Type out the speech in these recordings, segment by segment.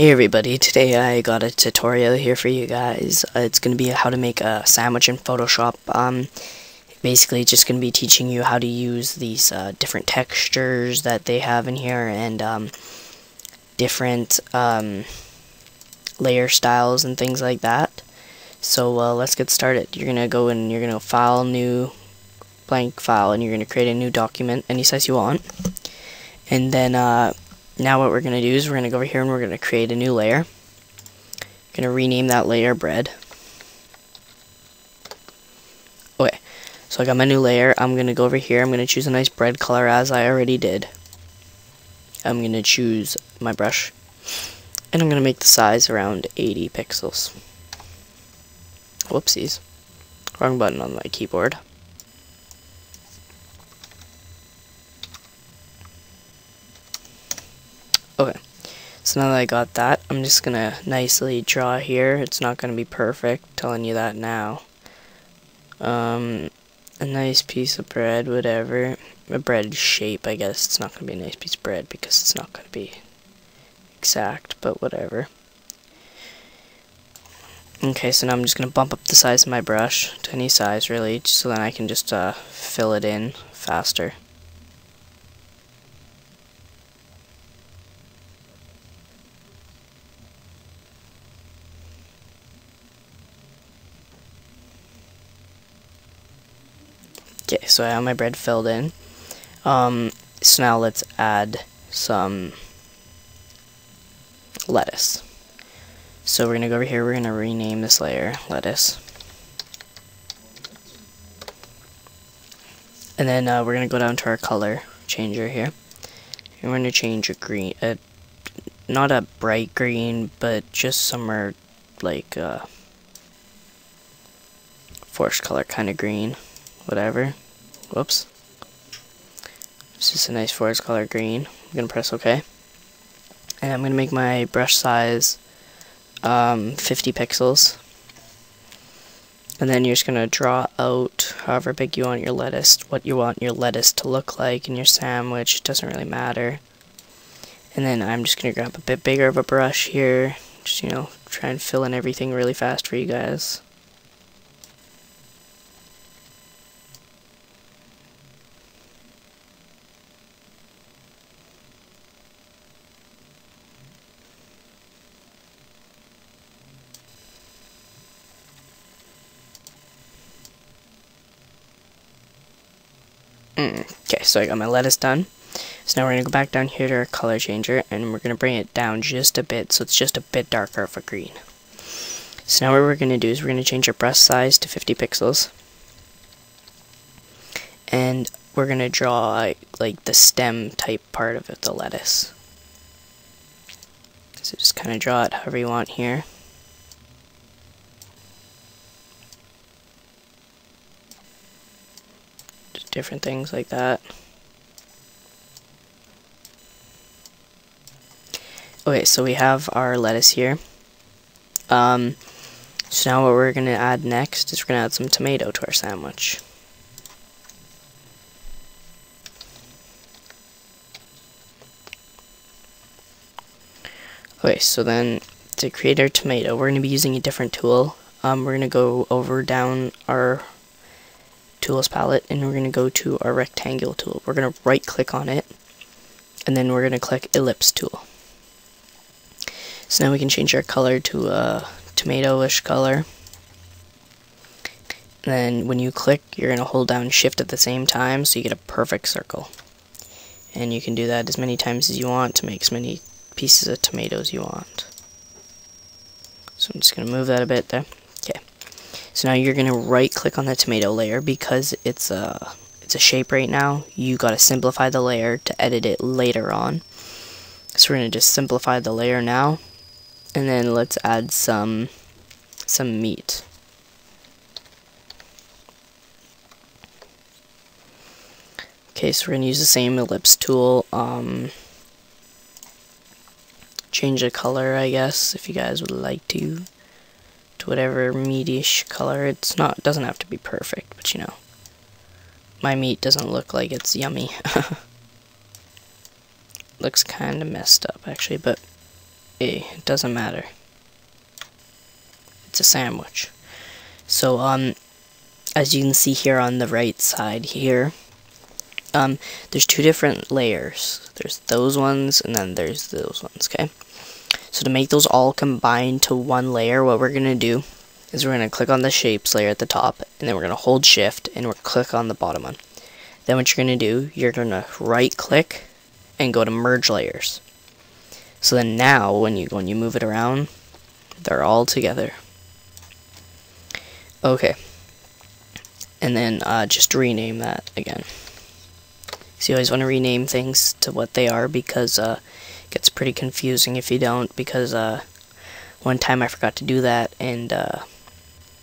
Hey everybody, today I got a tutorial here for you guys. It's going to be how to make a sandwich in Photoshop. Basically just going to be teaching you how to use these different textures that they have in here and different layer styles and things like that. So let's get started. You're going to go and you're going to file, new blank file, and you're going to create a new document any size you want. And then now what we're going to do is we're going to go over here and we're going to create a new layer. I'm going to rename that layer bread. Okay, so I got my new layer. I'm going to go over here. I'm going to choose a nice bread color as I already did. I'm going to choose my brush. And I'm going to make the size around 80 pixels. Whoopsies. Wrong button on my keyboard. Okay, so now that I got that, I'm just going to nicely draw here. It's not going to be perfect, telling you that now. A nice piece of bread, whatever. A bread shape, I guess. It's not going to be a nice piece of bread because it's not going to be exact, but whatever. Okay, so now I'm just going to bump up the size of my brush to any size, really, so then I can just fill it in faster. Okay, so I have my bread filled in. So now let's add some lettuce. So we're going to go over here, we're going to rename this layer lettuce. And then we're going to go down to our color changer here. And we're going to change a green, not a bright green, but just somewhere like forest color kind of green. Whatever. Whoops. It's just a nice forest color green. I'm going to press OK. And I'm going to make my brush size 50 pixels. And then you're just going to draw out however big you want your lettuce, what you want your lettuce to look like in your sandwich. It doesn't really matter. And then I'm just going to grab a bit bigger of a brush here. Just, you know, try and fill in everything really fast for you guys. Okay, so I got my lettuce done. So now we're going to go back down here to our color changer, and we're going to bring it down just a bit, so it's just a bit darker of a green. So now what we're going to do is we're going to change our brush size to 50 pixels. And we're going to draw, like, the stem type part of it, the lettuce. So just kind of draw it however you want here. Different things like that. Okay, so we have our lettuce here. So now what we're going to add next is we're going to add some tomato to our sandwich. Okay, so then to create our tomato, we're going to be using a different tool. We're going to go over down our tools palette, and we're going to go to our rectangle tool. We're going to right click on it, and then we're going to click ellipse tool. So now we can change our color to a tomato-ish color. And then when you click, you're going to hold down shift at the same time, so you get a perfect circle. And you can do that as many times as you want to make as many pieces of tomatoes you want. So I'm just going to move that a bit there. So now you're going to right click on that tomato layer because it's a shape right now. You got to simplify the layer to edit it later on. So we're going to just simplify the layer now, and then let's add some meat. Okay, so we're going to use the same ellipse tool. Change the color, I guess, if you guys would like to. Whatever meatish color. It's not, doesn't have to be perfect, but you know, my meat doesn't look like it's yummy. Looks kind of messed up actually, but A, it doesn't matter. It's a sandwich. So as you can see here on the right side here, there's two different layers. There's those ones and then there's those ones, okay? So to make those all combine to one layer, what we're gonna do is we're gonna click on the shapes layer at the top, and then we're gonna hold shift and we're click on the bottom one. Then what you're gonna do, you're gonna right click and go to merge layers. So then now when you move it around, they're all together. Okay. And then just rename that again. So you always want to rename things to what they are, because it gets pretty confusing if you don't, because one time I forgot to do that, and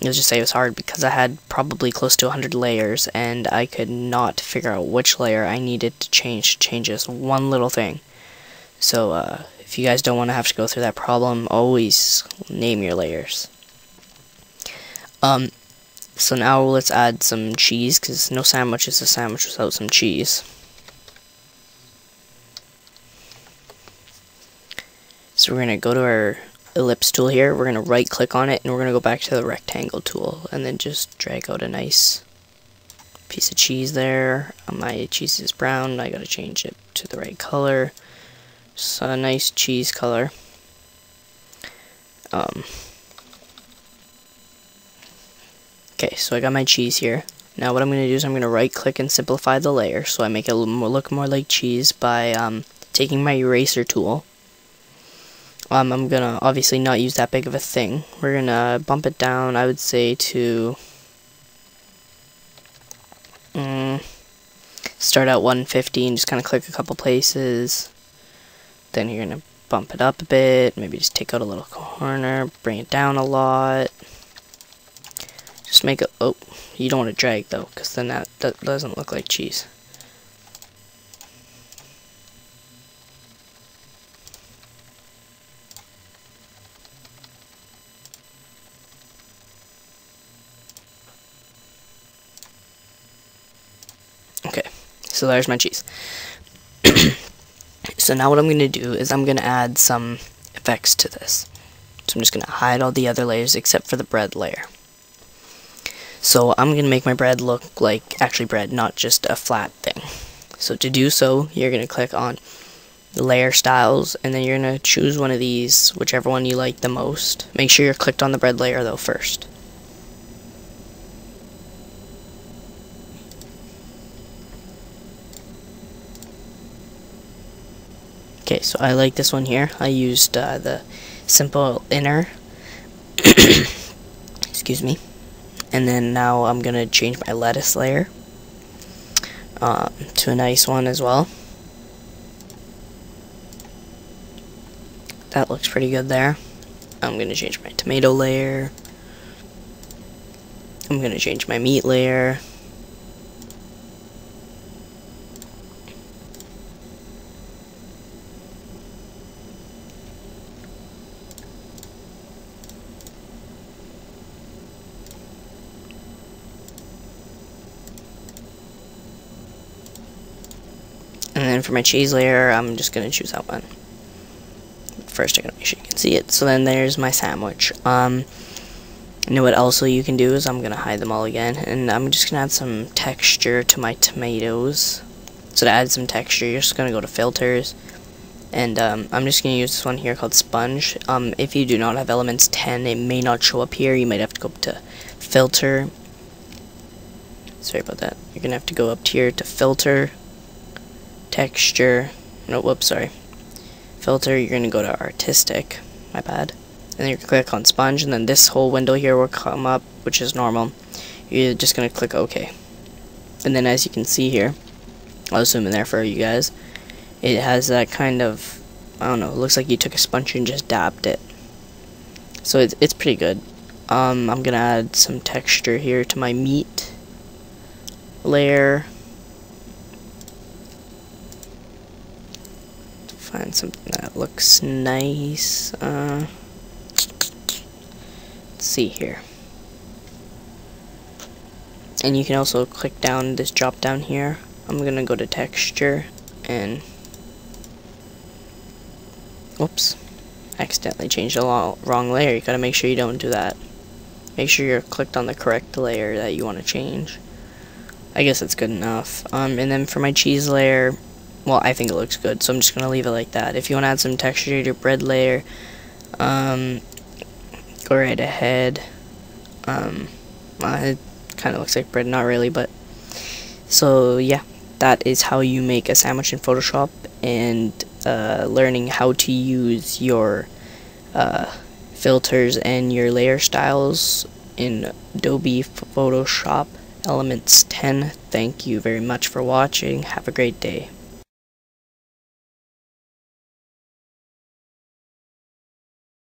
you'll just say it was hard because I had probably close to 100 layers and I could not figure out which layer I needed to change just one little thing. So if you guys don't want to have to go through that problem, always name your layers. So now let's add some cheese, because no sandwich is a sandwich without some cheese. So we're going to go to our ellipse tool here, we're going to right click on it, and we're going to go back to the rectangle tool, and then just drag out a nice piece of cheese there. My cheese is brown, I got to change it to the right color. So a nice cheese color. Okay, so I got my cheese here. Now what I'm going to do is I'm going to right click and simplify the layer, so I make it look more like cheese by taking my eraser tool. I'm going to obviously not use that big of a thing. We're going to bump it down, I would say, to start at 150 and just kind of click a couple places. Then you're going to bump it up a bit, maybe just take out a little corner, bring it down a lot. Just make it, oh, you don't want to drag though, because then that doesn't look like cheese. Okay, so there's my cheese. So now what I'm going to do is I'm going to add some effects to this. So I'm just going to hide all the other layers except for the bread layer. So I'm going to make my bread look like actually bread, not just a flat thing. So to do so, you're going to click on the layer styles, and then you're going to choose one of these, whichever one you like the most. Make sure you're clicked on the bread layer though first. Okay, so I like this one here. I used the simple inner. Excuse me. And then now I'm going to change my lettuce layer to a nice one as well. That looks pretty good there. I'm going to change my tomato layer. I'm going to change my meat layer. And then for my cheese layer, I'm just going to choose that one. First, I'm going to make sure you can see it. So then there's my sandwich. You know what also you can do is I'm going to hide them all again. And I'm just going to add some texture to my tomatoes. So to add some texture, you're just going to go to filters. And I'm just going to use this one here called sponge. If you do not have elements 10, it may not show up here. You might have to go up to filter. Sorry about that. You're going to have to go up here to filter. Texture, no, whoops, sorry. Filter, you're going to go to artistic, my bad. And then you can click on sponge, and then this whole window here will come up, which is normal. You're just going to click OK. And then as you can see here, I'll zoom in there for you guys, it has that kind of, I don't know, it looks like you took a sponge and just dabbed it. So it's pretty good. I'm going to add some texture here to my meat layer. Find something that looks nice. Let's see here. And you can also click down this drop down here. I'm gonna go to texture and whoops. accidentally changed the wrong layer. You gotta make sure you don't do that. Make sure you're clicked on the correct layer that you want to change. I guess that's good enough. And then for my cheese layer, well, I think it looks good, so I'm just gonna leave it like that. If you want to add some texture to your bread layer, go right ahead. It kind of looks like bread, not really, but so yeah, that is how you make a sandwich in Photoshop, and learning how to use your filters and your layer styles in Adobe Photoshop Elements 10. Thank you very much for watching. Have a great day.